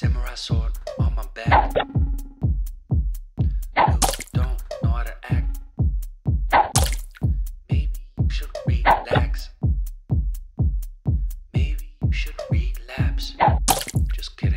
samurai sword on my back. You don't know how to act. Maybe you should relax. Maybe you should relapse. Just kidding.